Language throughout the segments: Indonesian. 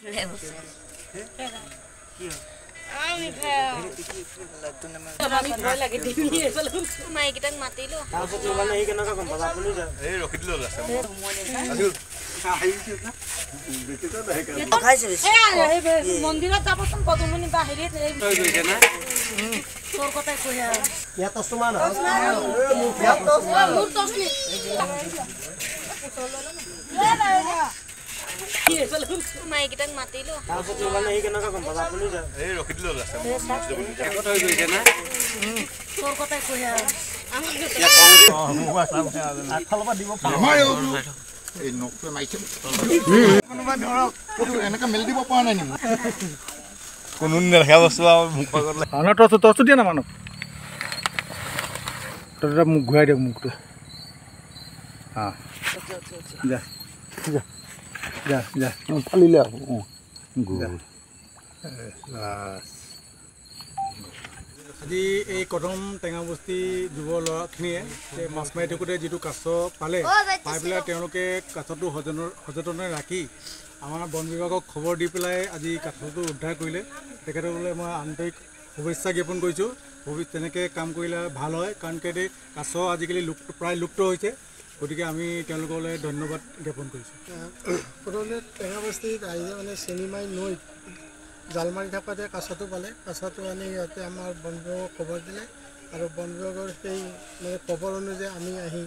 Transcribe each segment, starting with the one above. Dah, kalilah. Jadi, kodom tengah busti dua loa kini ya. Mas Mei itu jadi kaso paling. Paling tiap ke kaso itu hojotonnya laki. Awan bonviva kok khabar di pelai. Aji kaso itu udah kuile. Tekater boleh mah antek hubisnya gepun kuicu. Hubis tene ke kam kuile bhaloi. Kan kede kaso aji kili look pray look to hoyche. গতিকে আমি তেওঁলোকলৈ ধন্যবাদ জ্ঞাপন কৰিছো। পৰলে টেঙাবস্তিত আইজে মানে চিনেমাই নৈ জালমাৰি থাকাতে কাছাটো পালে, কাছাটো আনি ইয়াতে আমাৰ বনবিভাগৰ খবৰ দিলে আৰু বনবিভাগৰ সেই মানে খবৰ অনুযায়ী আমি আহি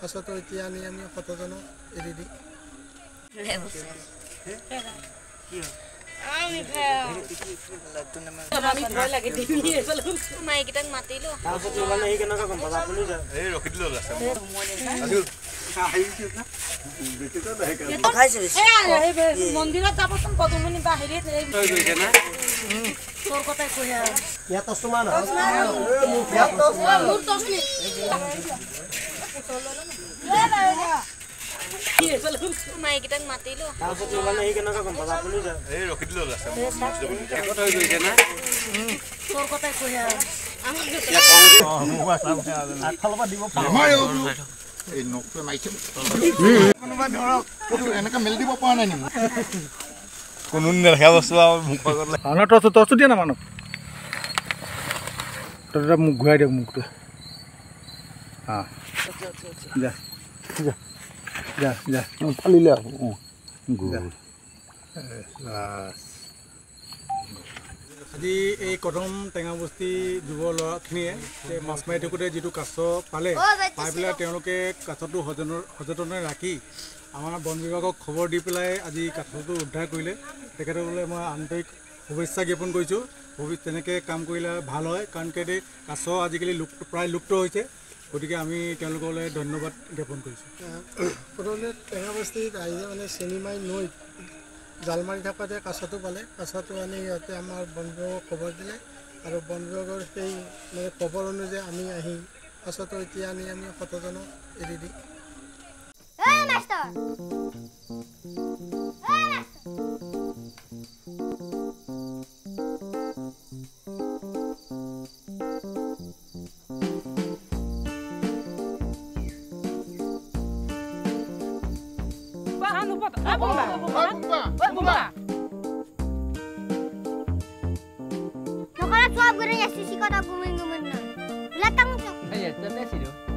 কাছাটো এতিয়া আনি আমি কতজনক এৰি দি Dah, kalilah. Jadi, kodom tengah busti dua loa kini ya. Mas Mei itu jadi kaso paling. Paling tiap ke kaso itu hojotonnya laki. Awan bonviva kok khabar di pelai. Aji kaso itu udah kuile. Tekater boleh mah antek hubisnya gepun kuicu. Hubis tene ke kam kuile bhaloi. Kan kede kaso aji kili look pray look to hoyche. গতিকে আমি তেওঁলোকলৈ ধন্যবাদ জ্ঞাপন কৰিছো। পৰলে টেঙাবস্তিত আইজে মানে চিনেমাই নৈ জালমাৰি থাকাতে কাছাটো পালে, কাছাটো আনি ইয়াতে আমাৰ বনবিভাগৰ খবৰ দিলে আৰু বনবিভাগৰ সেই মানে খবৰ অনুযায়ী আমি আহি কাছাটো এতিয়া আনি আমি কতজনক এৰি দি Bumba. Nokara suap gurunya sisi kota gumen-gumen. Belatang. Ayo, ternyata sih